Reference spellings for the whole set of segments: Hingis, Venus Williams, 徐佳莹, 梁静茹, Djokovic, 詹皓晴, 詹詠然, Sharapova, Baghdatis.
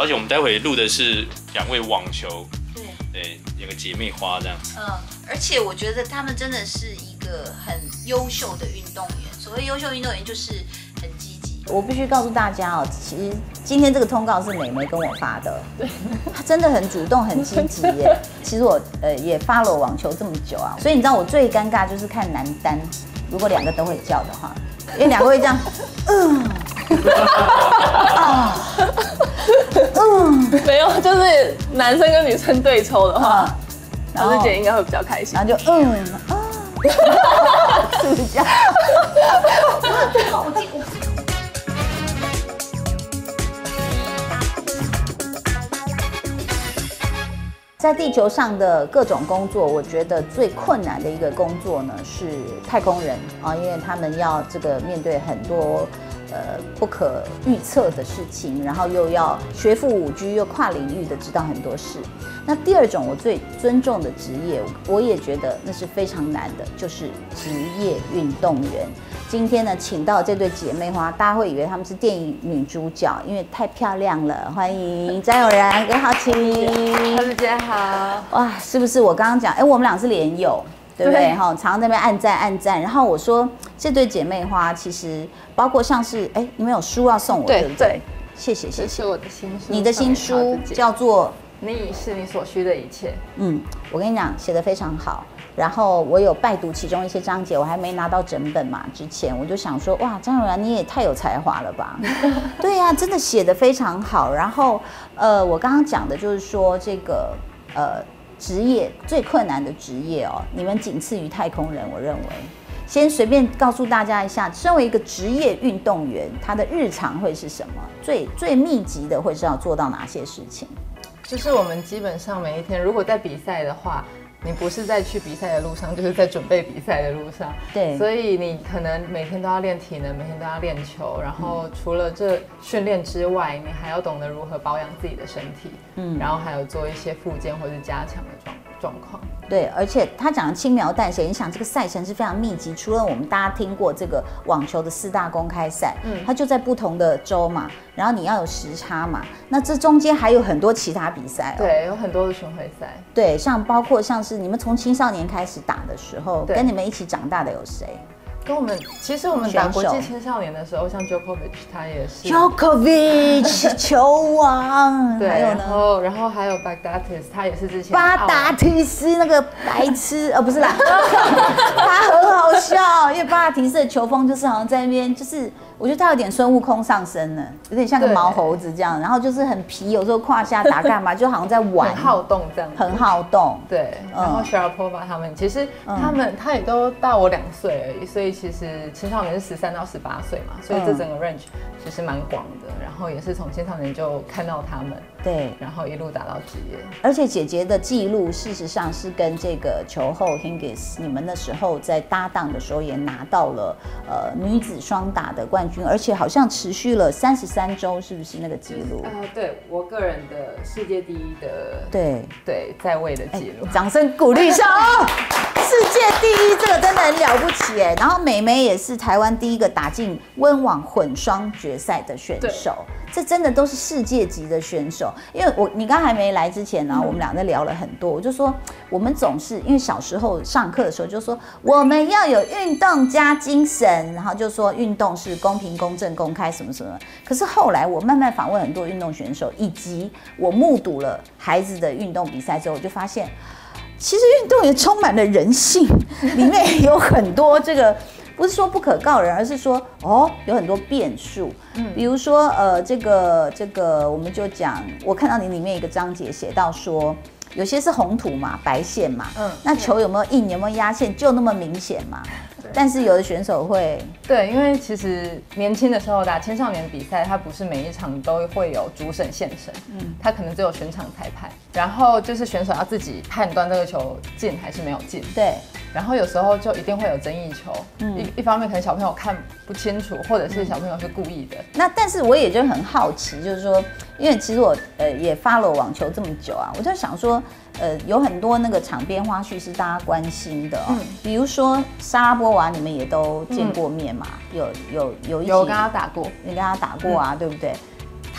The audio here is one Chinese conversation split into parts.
而且我们待会录的是2位网球，对，有个姐妹花这样。嗯，而且我觉得他们真的是一个很优秀的运动员。所谓优秀运动员，就是很积极。我必须告诉大家哦，其实今天这个通告是美眉跟我发的，对，她真的很主动、很积极耶。其实我也发了网球这么久啊，所以你知道我最尴尬就是看男单，如果2个都会叫的话，因为2个会这样，没有，就是男生跟女生对抽的话，老师姐应该会比较开心。然后就是不是这样？在地球上的各种工作，我觉得最困难的一个工作呢是太空人啊，因为他们要这个面对很多。不可预测的事情，然后又要学富五车，又跨领域的知道很多事。那第二种我最尊重的职业，我也觉得那是非常难的，就是职业运动员。今天呢，请到这对姐妹花，大家会以为她们是电影女主角，因为太漂亮了。欢迎詹詠然跟皓晴，老师姐好。哇，是不是我刚刚讲？哎，我们俩是连友。对不对？哈，常常在那边按赞按赞。然后我说，这对姐妹花其实包括像是，哎，你们有书要送我，对不对？谢谢谢谢。这是我的新书，你的新书叫做《你是你所需的一切》。嗯，我跟你讲，写得非常好。然后我有拜读其中一些章节，我还没拿到整本嘛，之前我就想说，哇，詹詠然你也太有才华了吧？对呀，真的写得非常好。然后，我刚刚讲的就是说这个，职业最困难的职业哦，你们仅次于太空人，我认为。先随便告诉大家一下，身为一个职业运动员，他的日常会是什么？最密集的会是要做到哪些事情？就是我们基本上每一天，如果在比赛的话，你不是在去比赛的路上，就是在准备比赛的路上。对，所以你可能每天都要练体能，每天都要练球，然后除了这训练之外，你还要懂得如何保养自己的身体，然后还有做一些复健或是加强的状况。对，而且他讲的轻描淡写，你想这个赛程是非常密集，除了我们大家听过这个网球的4大公开赛，它就在不同的州嘛，然后你要有时差嘛，那这中间还有很多其他比赛，对，有很多的巡回赛，对，像包括像是你们从青少年开始打的时候，跟你们一起长大的有谁？跟我们，其实我们打国际青少年的时候，像 Djokovic 他也是 Djokovic 球王，对，然后还有 Baghdatis 他也是之前巴达提斯那个白痴，不是啦，他很好笑，因为巴达提斯的球风就是好像在那边，就是我觉得他有点孙悟空上身了，有点像个毛猴子这样，然后就是很皮，有时候胯下打干嘛，就好像在玩，很好动这样，很好动，对。然后 Sharapova 他们，其实他也都大我2岁而已，所以。其实青少年是13到18岁嘛，所以这整个 range 其实蛮广的。然后也是从青少年就看到他们，对，然后一路打到职业。而且姐姐的记录，事实上是跟这个球后 Hingis， 你们那时候在搭档的时候也拿到了女子双打的冠军，而且好像持续了33周，是不是那个记录？对我个人的世界第一的，对在位的记录，掌声鼓励一下哦！世界第一，这个真的很了不起哎。然后美眉也是台湾第一个打进温网混双决赛的选手，这真的都是世界级的选手。因为你刚还没来之前呢，我们俩在聊了很多，我就说我们总是因为小时候上课的时候就说我们要有运动加精神，然后就说运动是公平、公正、公开什么什么。可是后来我慢慢访问很多运动选手，以及我目睹了孩子的运动比赛之后，我就发现。其实运动也充满了人性，里面有很多这个不是说不可告人，而是说有很多变数。比如说我们就讲，我看到你里面一个章节写到说，有些是红土嘛，白线嘛，那球有没有硬，有没有压线，就那么明显嘛。但是有的选手会对，因为其实年轻的时候打青少年比赛，他不是每一场都会有主审、线审，他可能只有选场裁判，然后就是选手要自己判断这个球进还是没有进。对，然后有时候就一定会有争议球，一方面可能小朋友看不清楚，或者是小朋友是故意的。那但是我也就很好奇，就是说，因为其实我也follow网球这么久啊，我就想说。有很多那个场边花絮是大家关心的哦，比如说莎拉波娃，你们也都见过面嘛，有一起有跟他打过，你跟他打过啊，对不对？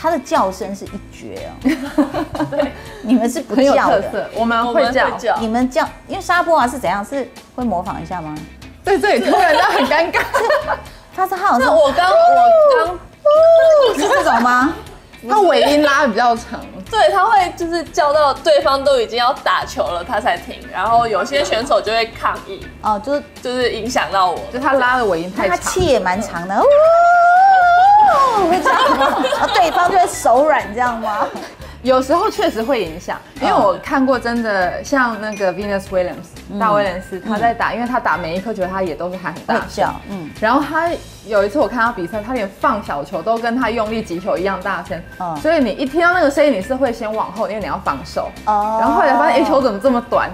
他的叫声是一绝哦。对，你们是不叫的，我们会叫，你们叫，因为莎波娃是怎样？是会模仿一下吗？对，这里突然让很尴尬。他是好像是我刚是这种吗？他尾音拉比较长，对，他会就是叫到对方都已经要打球了，他才停。然后有些选手就会抗议，哦，就是影响到我，就他拉的尾音太长，他气也蛮长的，会这样吗？然后对方就会手软，这样吗？有时候确实会影响，因为我看过真的像那个 Venus Williams 大威廉斯，他在打，因为他打每一颗球，他也都是喊很大声，嗯，然后他有一次我看他比赛，他连放小球都跟他用力击球一样大声，嗯，所以你一听到那个声音，你是会先往后，因为你要防守，哦，然后后来发现哎球怎么这么短，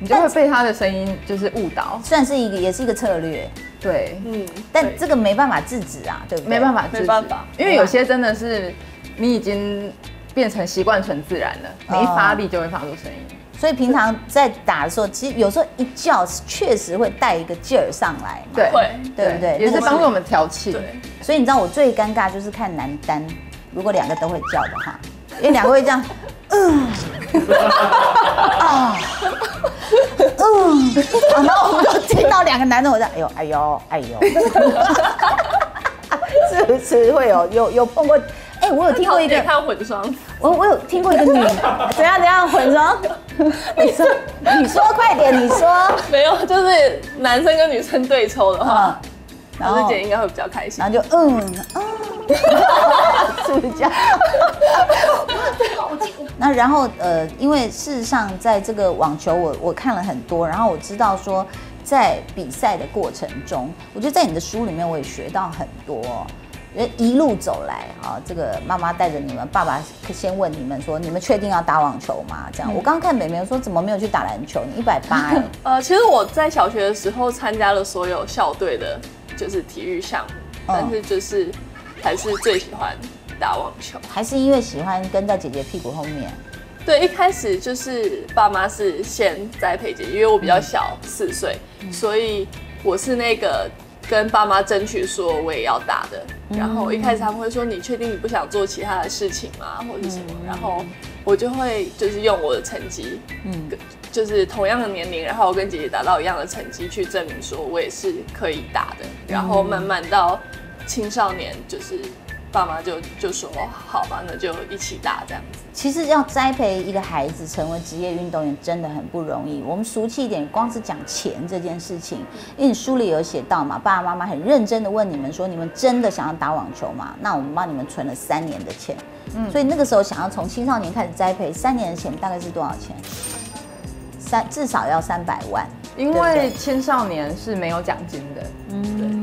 你就会被他的声音就是误导，算是也是一个策略。对，嗯，但这个没办法制止啊，对不对？没办法制止，因为有些真的是你已经变成习惯成自然了，你一发力就会发出声音。所以平常在打的时候，其实有时候一叫确实会带一个劲儿上来，对，对不对？也是帮助我们调气。所以你知道我最尴尬就是看男单，如果两个都会叫的话，因为两个会这样，然后我们就听到两个男的，我在哎呦，是不是会有碰过？哎，我有听过一个看混双，我有听过一个女，怎样混双？你说快点，你说没有，就是男生跟女生对抽的话，老师姐应该会比较开心。然后就是不是这样？那然后因为事实上在这个网球我看了很多，然后我知道说在比赛的过程中，我觉得在你的书里面我也学到很多。一路走来啊，这个妈妈带着你们，爸爸先问你们说：“你们确定要打网球吗？”这样，我刚看美美说：“怎么没有去打篮球？你180哎。”其实我在小学的时候参加了所有校队的，就是体育项目，但是就是还是最喜欢打网球，还是因为喜欢跟在姐姐屁股后面。对，一开始就是爸妈是先栽培姐姐，因为我比较小4岁，所以我是那个。跟爸妈争取说我也要打的，然后一开始他们会说你确定你不想做其他的事情吗，或者什么，然后我就会就是用我的成绩，就是同样的年龄，然后我跟姐姐达到一样的成绩去证明说我也是可以打的，然后慢慢到青少年就是。爸妈就说好吧，那就一起打这样子。其实要栽培一个孩子成为职业运动员真的很不容易。我们俗气一点，光是讲钱这件事情，因为你书里有写到嘛，爸爸妈妈很认真的问你们说，你们真的想要打网球吗？那我们帮你们存了3年的钱。所以那个时候想要从青少年开始栽培，3年的钱大概是多少钱？至少要300万。因为青少年是没有奖金的，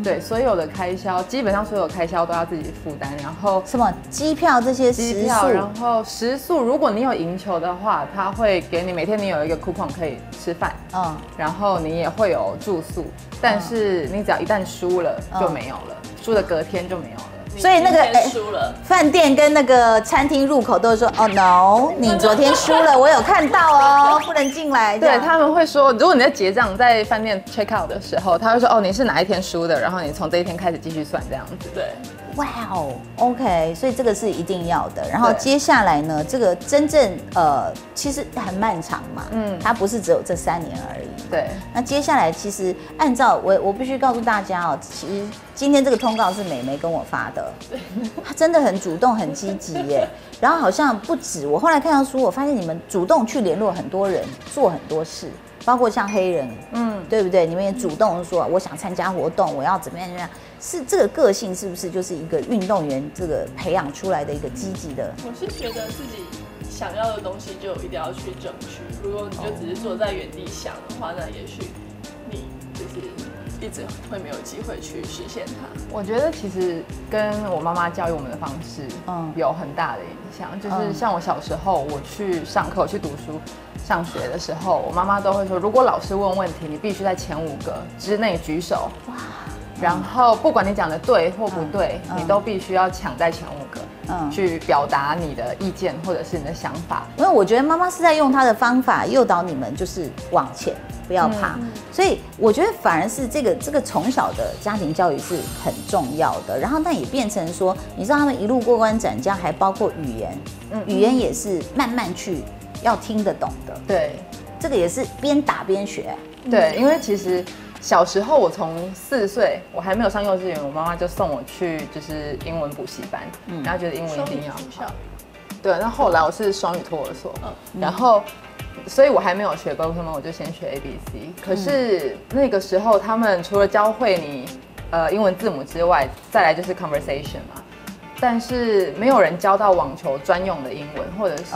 对，所有的开销基本上所有开销都要自己负担，然后什么机票这些食宿，然后食宿，如果你有赢球的话，他会给你每天你有一个 coupon 可以吃饭，然后你也会有住宿，但是你只要一旦输了就没有了，输的隔天就没有了。所以那个饭店跟那个餐厅入口都会说哦 no， 你昨天输了，我有看到哦，不能进来。对，他们会说，如果你在结账在饭店 check out 的时候，他会说哦你是哪一天输的，然后你从这一天开始继续算这样子。对，哇哦 ，OK， 所以这个是一定要的。然后接下来呢，这个真正其实很漫长嘛，它不是只有这3年而已。对，那接下来其实按照我必须告诉大家哦，其实。今天这个通告是美眉跟我发的，她真的很主动、很积极耶。然后好像不止，我后来看到书，我发现你们主动去联络很多人，做很多事，包括像黑人，对不对？你们也主动说我想参加活动，我要怎么样？是这个个性是不是就是一个运动员这个培养出来的一个积极的？我是觉得自己想要的东西就一定要去争取，如果你就只是坐在原地想的话，那也许你就是。一直会没有机会去实现它。我觉得其实跟我妈妈教育我们的方式，有很大的影响。就是像我小时候，我去上课、我去读书、上学的时候，我妈妈都会说，如果老师问问题，你必须在前5个之内举手。哇！然后不管你讲的对或不对，你都必须要抢在前5个。去表达你的意见或者是你的想法。因为我觉得妈妈是在用她的方法诱导你们，就是往前，不要怕。所以我觉得反而是这个从小的家庭教育是很重要的。然后但也变成说，你知道他们一路过关斩将，还包括语言，语言也是慢慢去要听得懂的。对，这个也是边打边学。对，因为其实。 小时候，我从4岁，我还没有上幼稚园，我妈妈就送我去就是英文补习班，然后觉得英文一定要好。对，那后来我是双语托儿所，然后，所以我还没有学沟通嘛，我就先学 A B C。可是那个时候，他们除了教会你英文字母之外，再来就是 conversation 嘛。 但是没有人教到网球专用的英文，或者是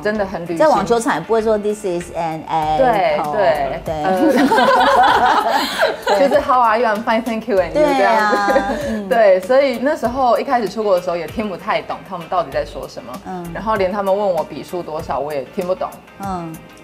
真的很旅行。在网球场也不会说 This is an A。对对，就是 How are you? I'm fine, thank you. And you 这样子。对，所以那时候一开始出国的时候也听不太懂他们到底在说什么。然后连他们问我比数多少，我也听不懂。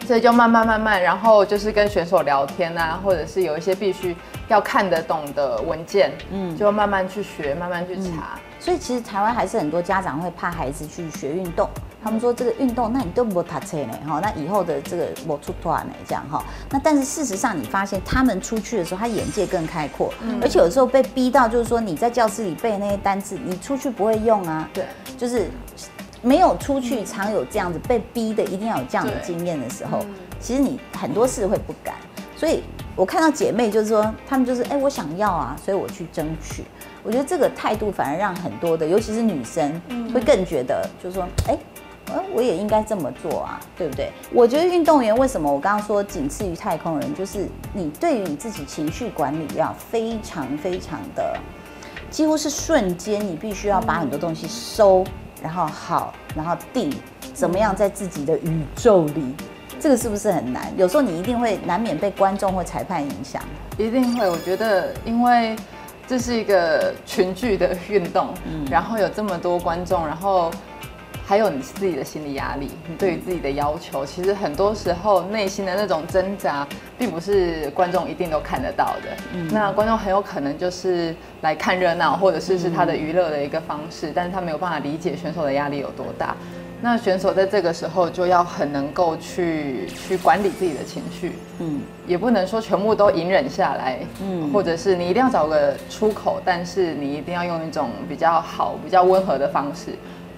所以就慢慢，然后就是跟选手聊天啊，或者是有一些必须要看得懂的文件，就慢慢去学，慢慢去查。 所以其实台湾还是很多家长会怕孩子去学运动，他们说这个运动，那你都没读册呢，哈，那以后的这个没出头呢，这样哈。那但是事实上，你发现他们出去的时候，他眼界更开阔，而且有时候被逼到，就是说你在教室里背那些单字，你出去不会用啊。对，就是没有出去，常有这样子被逼的，一定要有这样的经验的时候，其实你很多事会不敢。所以我看到姐妹就是说，她们就是哎，我想要啊，所以我去争取。 我觉得这个态度反而让很多的，尤其是女生，会更觉得，就是说，哎，我也应该这么做啊，对不对？我觉得运动员为什么我刚刚说仅次于太空人，就是你对于你自己情绪管理要非常的，几乎是瞬间，你必须要把很多东西收，然后好，然后定，怎么样在自己的宇宙里。 这个是不是很难？有时候你一定会难免被观众或裁判影响，一定会。我觉得，因为这是一个群聚的运动，然后有这么多观众，然后还有你自己的心理压力，你对于自己的要求，其实很多时候内心的那种挣扎，并不是观众一定都看得到的。那观众很有可能就是来看热闹，或者是他的娱乐的一个方式，但是他没有办法理解选手的压力有多大。 那选手在这个时候就要很能够去管理自己的情绪，也不能说全部都隐忍下来，或者是你一定要找个出口，但是你一定要用一种比较好、比较温和的方式，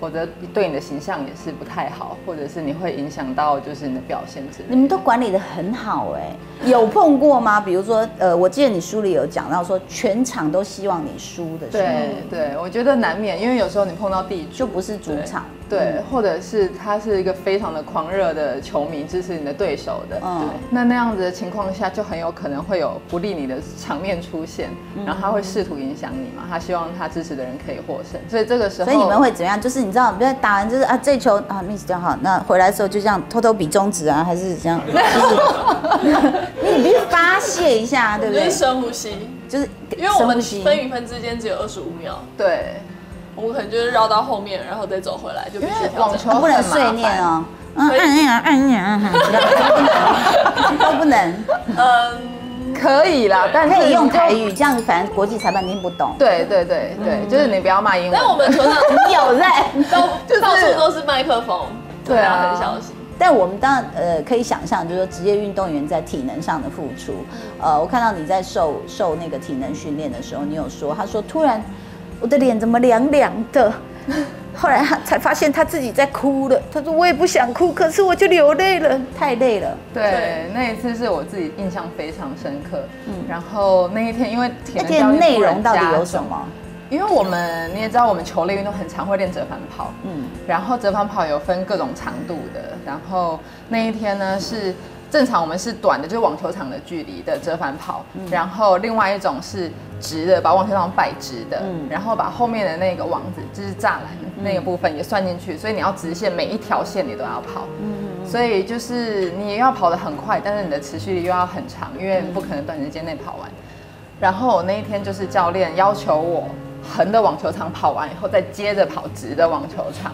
否则对你的形象也是不太好，或者是你会影响到就是你的表现之类的。你们都管理得很好哎，有碰过吗？比如说，我记得你书里有讲到说，全场都希望你输的时候，对，我觉得难免，因为有时候你碰到地就不是主场。 对，或者是他是一个非常的狂热的球迷，支持你的对手的，那样子的情况下，就很有可能会有不利你的场面出现，然后他会试图影响你嘛，他希望他支持的人可以获胜，所以这个时候，所以你们会怎么样？就是你知道，比如打完就是啊，这球啊 miss 掉好，那回来的时候就这样偷偷比中指啊，还是这样，你必须发泄一下，对不对？深呼吸，就是因为我们分与分之间只有25秒，对。 我可能就是绕到后面，然后再走回来，就必须调整。不能碎念哦，都不能。可以啦，但可以用台语，这样反正国际裁判听不懂。对，就是你不要骂英文。但我们球场有在，到处都是麦克风，对啊，很小心。 但我们当然可以想象，就是说职业运动员在体能上的付出。我看到你在受那个体能训练的时候，你有说，他说突然。 我的脸怎么凉凉的？后来他才发现他自己在哭了。他说：“我也不想哭，可是我就流泪了，太累了。”对，那一次是我自己印象非常深刻。然后那一天因为体能教练内容到底有什么？因为我们你也知道，我们球类运动很常会练折返跑。然后折返跑有分各种长度的。然后那一天呢是正常我们是短的，就是网球场的距离的折返跑。然后另外一种是。 直的，把网球场摆直的，然后把后面的那个网子，就是栅栏那个部分也算进去，所以你要直线每一条线你都要跑，所以就是你要跑得很快，但是你的持续力又要很长，因为不可能短时间内跑完。然后我那一天就是教练要求我横的网球场跑完以后，再接着跑直的网球场，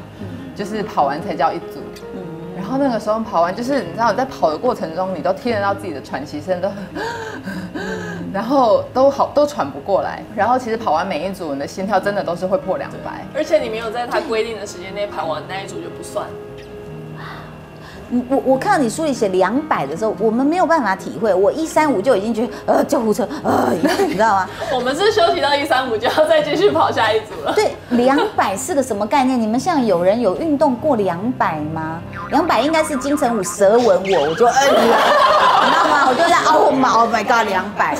就是跑完才叫一组。然后那个时候跑完，就是你知道你在跑的过程中，你都听得到自己的喘息声都。然后都喘不过来。然后其实跑完每一组，你的心跳真的都是会破200。而且你没有在他规定的时间内跑完那一组就不算。我看到你书里写200的时候，我们没有办法体会。我135就已经觉得救护车你知道吗？我们是休息到135就要再继续跑下一组了。对，200是个什么概念？你们像有人有运动过200吗？200应该是金城武舌吻我，我就你知道吗？我就在Oh my God，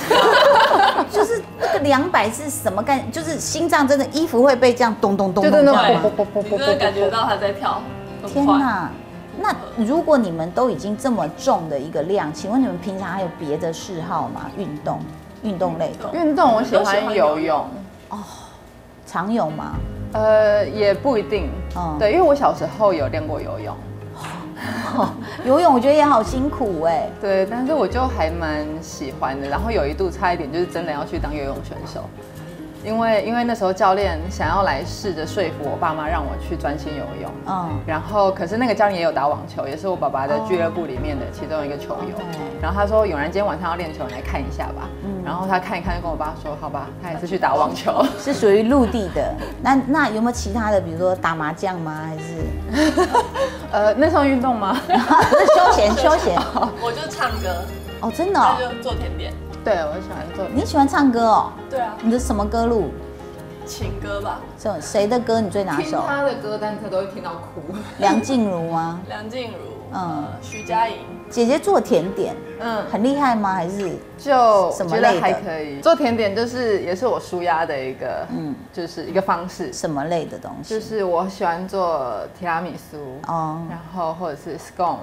200，就是那个200是什么概念？就是心脏真的衣服会被这样咚咚咚咚咚，你真的感觉到它在跳。天哪！那如果你们都已经这么重的一个量，请问你们平常还有别的嗜好吗？运动类的？运动我喜欢游泳。哦，常泳吗？也不一定。对，因为我小时候有练过游泳。游泳我觉得也好辛苦哎。对，但是我就还蛮喜欢的。然后有一度差一点就是真的要去当游泳选手，因为那时候教练想要来试着说服我爸妈让我去专心游泳，然后可是那个教练也有打网球，也是我爸爸的俱乐部里面的其中一个球友，然后他说永然今天晚上要练球，你来看一下吧，然后他看一看就跟我爸说好吧，他也是去打网球，是属于陆地的。那有没有其他的，比如说打麻将吗？还是那算运动吗？休闲，我就唱歌哦，真的，那就做甜点。对，我喜欢做。你喜欢唱歌哦？对啊。你的什么歌路？情歌吧。这谁的歌你最拿手？听他的歌单他都会听到哭。梁静茹吗？梁静茹。徐佳莹。姐姐做甜点，很厉害吗？还是就什么类的？还可以。做甜点就是也是我舒压的一个，就是一个方式。什么类的东西？就是我喜欢做提拉米苏哦，然后或者是 scone。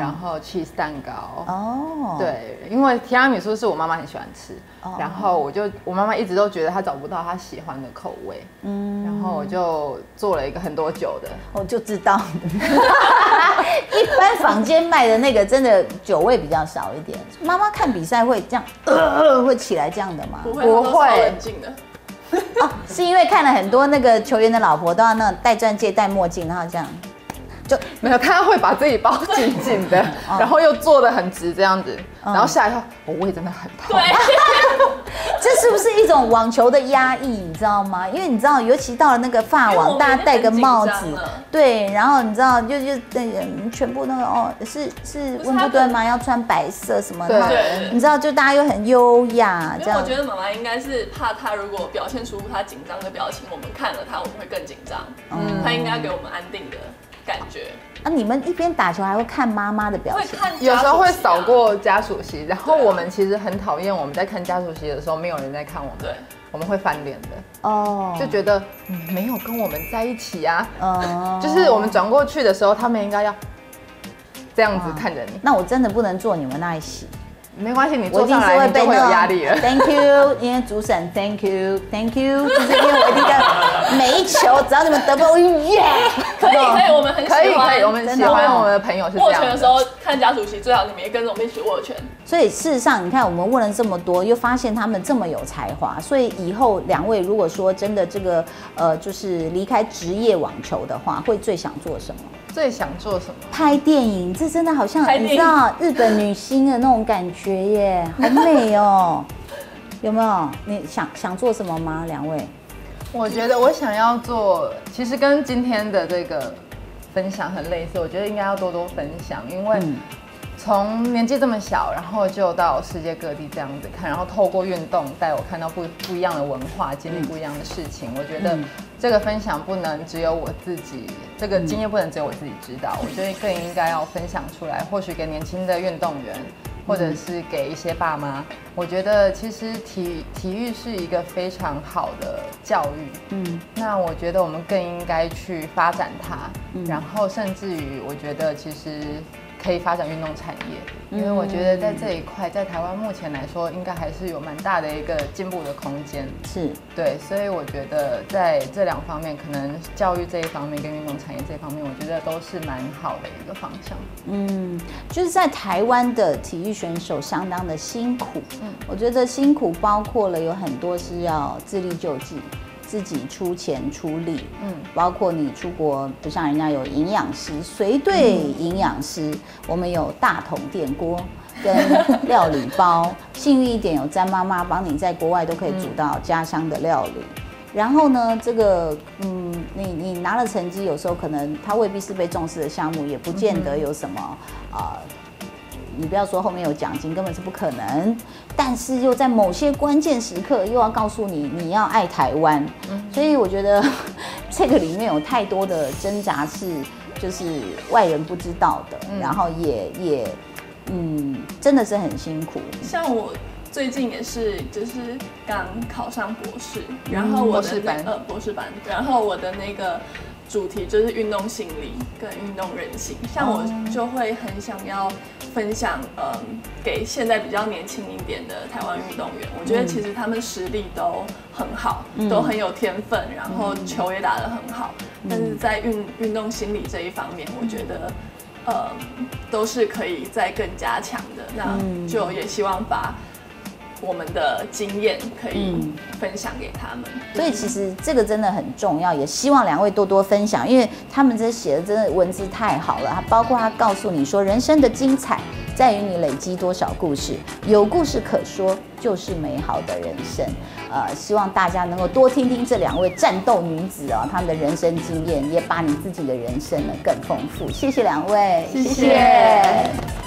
然后 cheese 蛋糕哦，对，因为提拉米苏是我妈妈很喜欢吃，然后我妈妈一直都觉得她找不到她喜欢的口味，然后我就做了一个很多酒的，我就知道，一般坊间卖的那个真的酒味比较少一点。妈妈看比赛会这样，会起来这样的吗？不会，超冷静的。哦，是因为看了很多那个球员的老婆都要那种戴钻戒、戴墨镜，然后这样。就没有，他会把自己包紧紧的，然后又坐得很直这样子，然后下来后，我胃真的很痛。这是不是一种网球的压抑，你知道吗？因为你知道，尤其到了那个法网，大家戴个帽子，对，然后你知道全部那个是温布顿吗？要穿白色什么的，你知道，就大家又很优雅。因为我觉得妈妈应该是怕他如果表现出他紧张的表情，我们看了他我们会更紧张，他应该给我们安定的。感觉啊，你们一边打球还会看妈妈的表情，有时候会扫过家属席，然后我们其实很讨厌我们在看家属席的时候没有人在看我们，对，我们会翻脸的哦，就觉得没有跟我们在一起啊，就是我们转过去的时候，他们应该要这样子看着你。那我真的不能坐你们那一席，没关系，你坐上来你就会有压力了。Thank you， 因为主审 Thank you，Thank you， 就是因为我一定要每一球，只要你们得分，我可以，我们很喜欢，可以，我们喜欢我们的朋友是这样。握拳的时候看家属席，最好你们也跟着我们一起握拳。所以事实上，你看我们问了这么多，又发现他们这么有才华，所以以后两位如果说真的这个就是离开职业网球的话，会最想做什么？最想做什么？拍电影，这真的好像你知道日本女星的那种感觉耶，好美哦！有没有？你想做什么吗？两位？我觉得我想要做，其实跟今天的这个分享很类似。我觉得应该要多多分享，因为从年纪这么小，然后就到世界各地这样子看，然后透过运动带我看到不一样的文化，经历不一样的事情。我觉得这个分享不能只有我自己，这个经验不能只有我自己知道。我觉得更应该要分享出来，或许给年轻的运动员，或者是给一些爸妈。我觉得其实体育是一个非常好的教育，那我觉得我们更应该去发展它，然后甚至于我觉得其实可以发展运动产业，因为我觉得在这一块，在台湾目前来说，应该还是有蛮大的一个进步的空间。是，对，所以我觉得在这两方面，可能教育这一方面跟运动产业这一方面，我觉得都是蛮好的一个方向。就是在台湾的体育选手相当的辛苦，我觉得辛苦包括了有很多是要自力救济。自己出钱出力，包括你出国，不像人家有营养师、随队营养师，我们有大桶电锅，跟料理包，幸运一点有詹妈妈帮你在国外都可以煮到家乡的料理。然后呢，这个你拿了成绩，有时候可能它未必是被重视的项目，也不见得有什么你不要说后面有奖金，根本是不可能。但是又在某些关键时刻，又要告诉你你要爱台湾，所以我觉得这个里面有太多的挣扎是就是外人不知道的，然后也真的是很辛苦。像我最近也是，就是刚考上博士，然后我的博士班，然后我的那个主题就是运动心理跟运动韧性。像我就会很想要分享，给现在比较年轻一点的台湾运动员，我觉得其实他们实力都很好，都很有天分，然后球也打得很好，但是在运动心理这一方面，我觉得都是可以再更加强的。那就也希望把我们的经验可以分享给他们，所以其实这个真的很重要，也希望两位多多分享，因为他们这写的真的文字太好了，包括他告诉你说人生的精彩在于你累积多少故事，有故事可说就是美好的人生。希望大家能够多听听这两位战斗女子啊，她们的人生经验，也把你自己的人生呢更丰富。谢谢两位，谢谢。